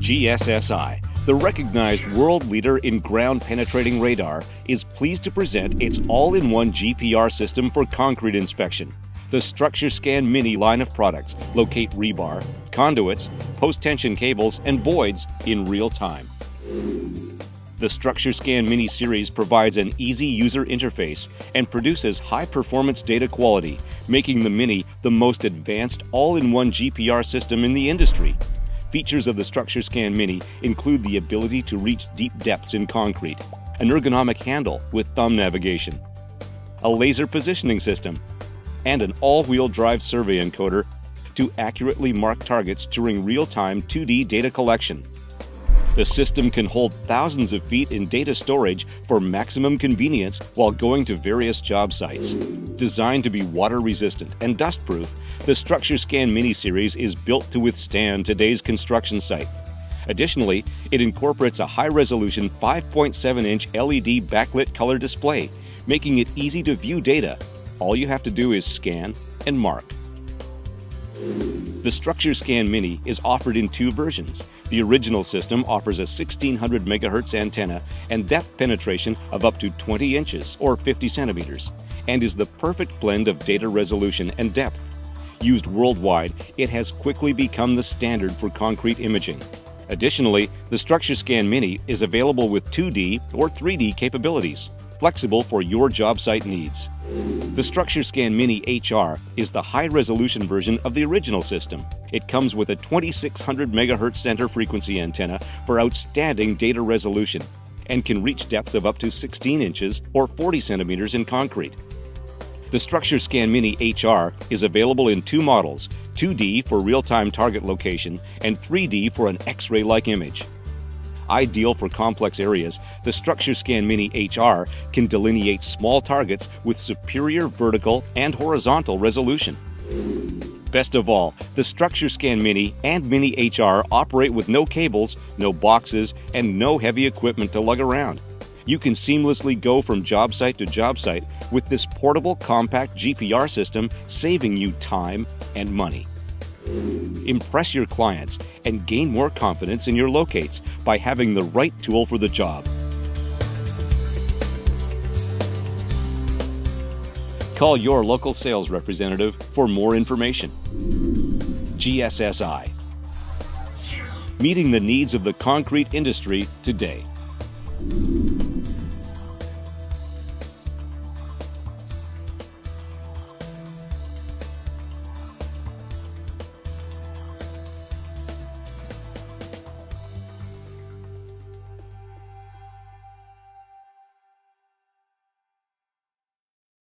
GSSI, the recognized world leader in ground-penetrating radar, is pleased to present its all-in-one GPR system for concrete inspection. The StructureScan Mini line of products locate rebar, conduits, post-tension cables, and voids in real time. The StructureScan Mini series provides an easy user interface and produces high-performance data quality, making the Mini the most advanced all-in-one GPR system in the industry. Features of the StructureScan Mini include the ability to reach deep depths in concrete, an ergonomic handle with thumb navigation, a laser positioning system, and an all-wheel drive survey encoder to accurately mark targets during real-time 2D data collection. The system can hold thousands of feet in data storage for maximum convenience while going to various job sites. Designed to be water-resistant and dust-proof, the StructureScan Mini series is built to withstand today's construction site. Additionally, it incorporates a high-resolution 5.7-inch LED backlit color display, making it easy to view data. All you have to do is scan and mark. The StructureScan Mini is offered in two versions. The original system offers a 1600 MHz antenna and depth penetration of up to 20 inches or 50 centimeters, and is the perfect blend of data resolution and depth. Used worldwide, it has quickly become the standard for concrete imaging. Additionally, the StructureScan Mini is available with 2D or 3D capabilities, flexible for your job site needs. The StructureScan Mini HR is the high-resolution version of the original system. It comes with a 2600 MHz center frequency antenna for outstanding data resolution and can reach depths of up to 16 inches or 40 centimeters in concrete. The StructureScan Mini HR is available in two models, 2D for real-time target location and 3D for an X-ray-like image. Ideal for complex areas, the StructureScan Mini HR can delineate small targets with superior vertical and horizontal resolution. Best of all, the StructureScan Mini and Mini HR operate with no cables, no boxes, and no heavy equipment to lug around. You can seamlessly go from job site to job site with this portable, compact GPR system, saving you time and money. Impress your clients and gain more confidence in your locates by having the right tool for the job. Call your local sales representative for more information. GSSI, meeting the needs of the concrete industry today.